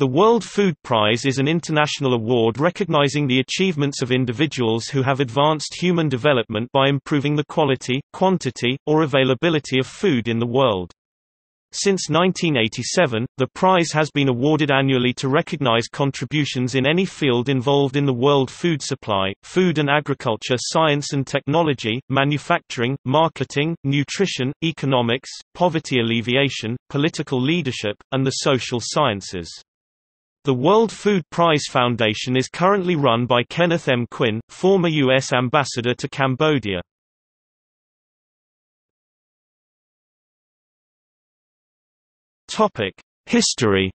The World Food Prize is an international award recognizing the achievements of individuals who have advanced human development by improving the quality, quantity, or availability of food in the world. Since 1987, the prize has been awarded annually to recognize contributions in any field involved in the world food supply: food and agriculture, science and technology, manufacturing, marketing, nutrition, economics, poverty alleviation, political leadership, and the social sciences. The World Food Prize Foundation is currently run by Kenneth M. Quinn, former U.S. Ambassador to Cambodia. History.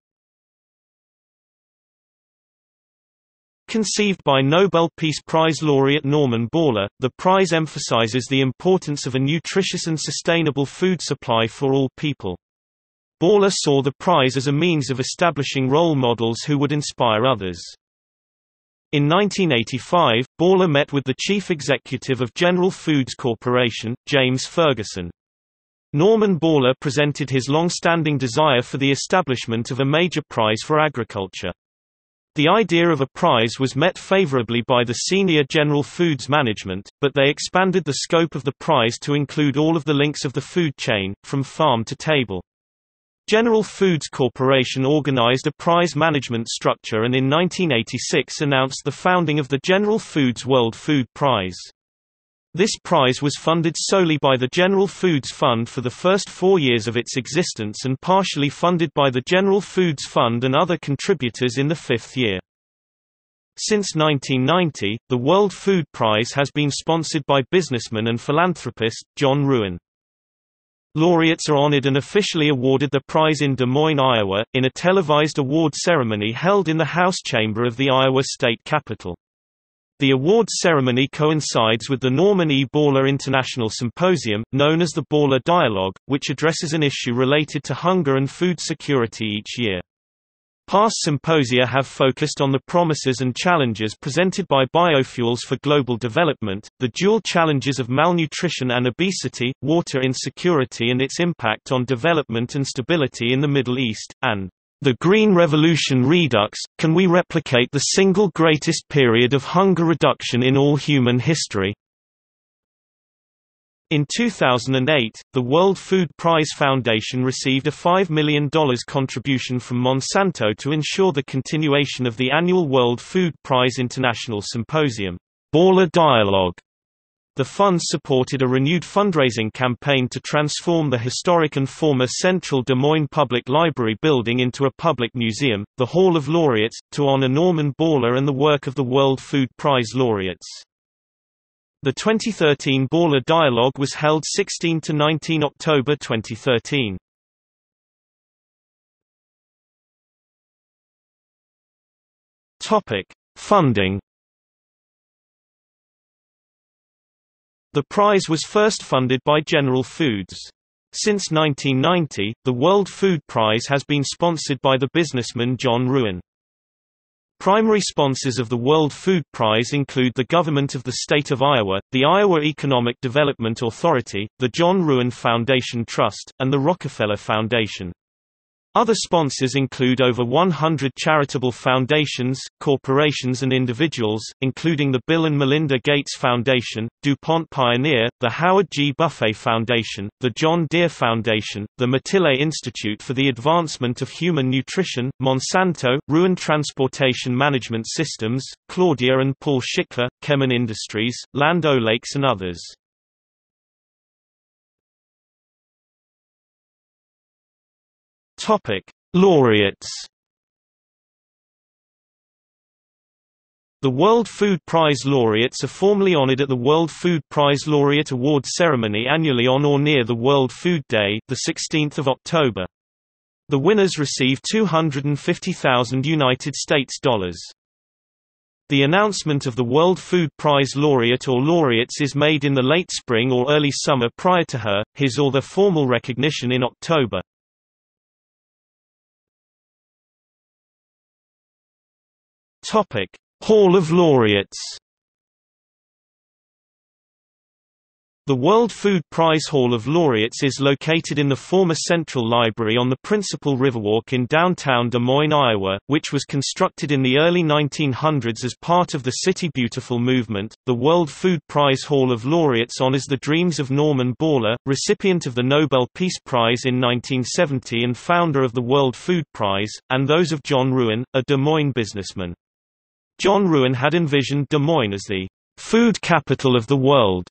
Conceived by Nobel Peace Prize laureate Norman Borlaug, the prize emphasizes the importance of a nutritious and sustainable food supply for all people. Borlaug saw the prize as a means of establishing role models who would inspire others. In 1985, Borlaug met with the chief executive of General Foods Corporation, James Ferguson. Norman Borlaug presented his long-standing desire for the establishment of a major prize for agriculture. The idea of a prize was met favorably by the senior General Foods management, but they expanded the scope of the prize to include all of the links of the food chain, from farm to table. General Foods Corporation organized a prize management structure and in 1986 announced the founding of the General Foods World Food Prize. This prize was funded solely by the General Foods Fund for the first 4 years of its existence and partially funded by the General Foods Fund and other contributors in the fifth year. Since 1990, the World Food Prize has been sponsored by businessman and philanthropist, John Ruan. Laureates are honored and officially awarded the prize in Des Moines, Iowa, in a televised award ceremony held in the House Chamber of the Iowa State Capitol. The award ceremony coincides with the Norman E. Borlaug International Symposium, known as the Borlaug Dialogue, which addresses an issue related to hunger and food security each year. Past symposia have focused on the promises and challenges presented by biofuels for global development, the dual challenges of malnutrition and obesity, water insecurity and its impact on development and stability in the Middle East, and "The Green Revolution Redux, Can We Replicate the Single Greatest Period of Hunger Reduction in All Human History?" In 2008, the World Food Prize Foundation received a $5 million contribution from Monsanto to ensure the continuation of the annual World Food Prize International Symposium, Borlaug Dialogue. The fund supported a renewed fundraising campaign to transform the historic and former Central Des Moines Public Library building into a public museum, the Hall of Laureates, to honor Norman Borlaug and the work of the World Food Prize laureates. The 2013 Borlaug Dialogue was held 16–19 October 2013. Topic: Funding. The prize was first funded by General Foods. Since 1990, the World Food Prize has been sponsored by the businessman John Ruan. Primary sponsors of the World Food Prize include the Government of the State of Iowa, the Iowa Economic Development Authority, the John Ruan Foundation Trust, and the Rockefeller Foundation. Other sponsors include over 100 charitable foundations, corporations and individuals, including the Bill and Melinda Gates Foundation, DuPont Pioneer, the Howard G. Buffett Foundation, the John Deere Foundation, the Matile Institute for the Advancement of Human Nutrition, Monsanto, Ruan Transportation Management Systems, Claudia and Paul Schickler, Kemin Industries, Land O'Lakes and others. Laureates. The World Food Prize laureates are formally honored at the World Food Prize Laureate Award Ceremony annually on or near the World Food Day, 16 October. The winners receive $250,000. The announcement of the World Food Prize laureate or laureates is made in the late spring or early summer prior to her, his or their formal recognition in October. Hall of Laureates. The World Food Prize Hall of Laureates is located in the former Central Library on the principal riverwalk in downtown Des Moines, Iowa, which was constructed in the early 1900s as part of the City Beautiful movement. The World Food Prize Hall of Laureates honors the dreams of Norman Borlaug, recipient of the Nobel Peace Prize in 1970 and founder of the World Food Prize, and those of John Ruan, a Des Moines businessman. John Ruan had envisioned Des Moines as the food capital of the world,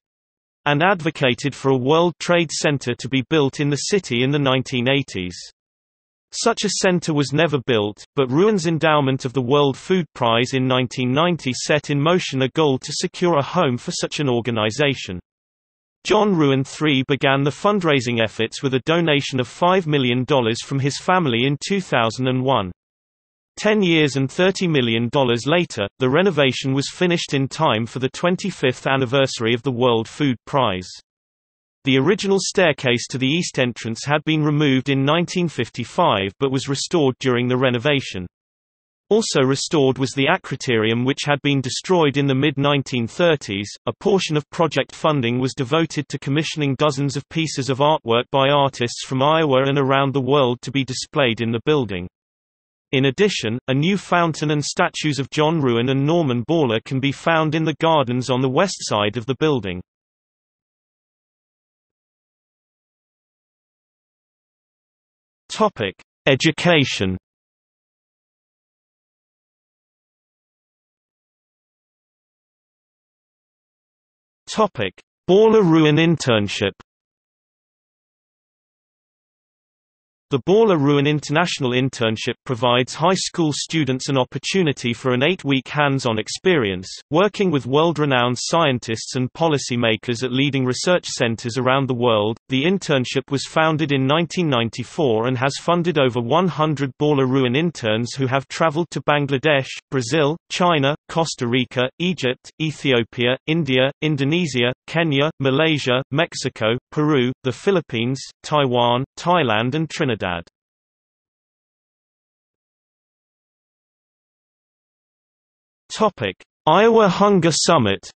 and advocated for a World Trade Center to be built in the city in the 1980s. Such a center was never built, but Ruan's endowment of the World Food Prize in 1990 set in motion a goal to secure a home for such an organization. John Ruan III began the fundraising efforts with a donation of $5 million from his family in 2001. 10 years and $30 million later, the renovation was finished in time for the 25th anniversary of the World Food Prize. The original staircase to the east entrance had been removed in 1955 but was restored during the renovation. Also restored was the acroterium, which had been destroyed in the mid-1930s. A portion of project funding was devoted to commissioning dozens of pieces of artwork by artists from Iowa and around the world to be displayed in the building. In addition, a new fountain and statues of John Ruan and Norman Borlaug can be found in the gardens on the west side of the building. Topic: Education. Topic: Borlaug-Ruan Internship. The Borlaug-Ruan International Internship provides high school students an opportunity for an 8-week hands-on experience, working with world-renowned scientists and policymakers at leading research centers around the world. The internship was founded in 1994 and has funded over 100 Borlaug-Ruan interns who have traveled to Bangladesh, Brazil, China, Costa Rica, Egypt, Ethiopia, India, Indonesia, Kenya, Malaysia, Mexico, Peru, the Philippines, Taiwan, Thailand, and Trinidad. Topic: Iowa Hunger Summit.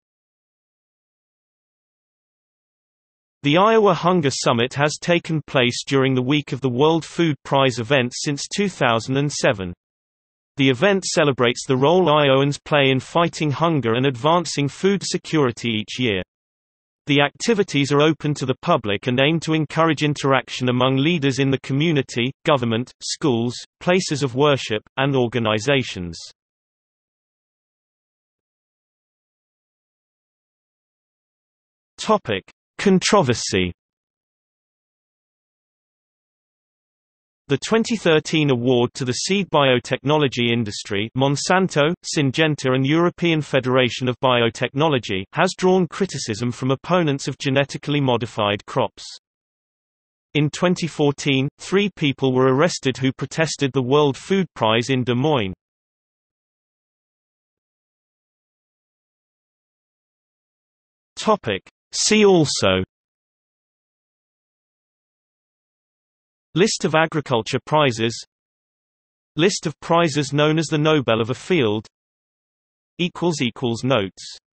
The Iowa Hunger Summit has taken place during the week of the World Food Prize event since 2007. The event celebrates the role Iowans play in fighting hunger and advancing food security each year. The activities are open to the public and aim to encourage interaction among leaders in the community, government, schools, places of worship, and organizations. Topic: Controversy. The 2013 award to the seed biotechnology industry, Monsanto, Syngenta and European Federation of Biotechnology, has drawn criticism from opponents of genetically modified crops. In 2014, 3 people were arrested who protested the World Food Prize in Des Moines. Topic: See also. List of agriculture prizes. List of prizes known as the Nobel of a field. Notes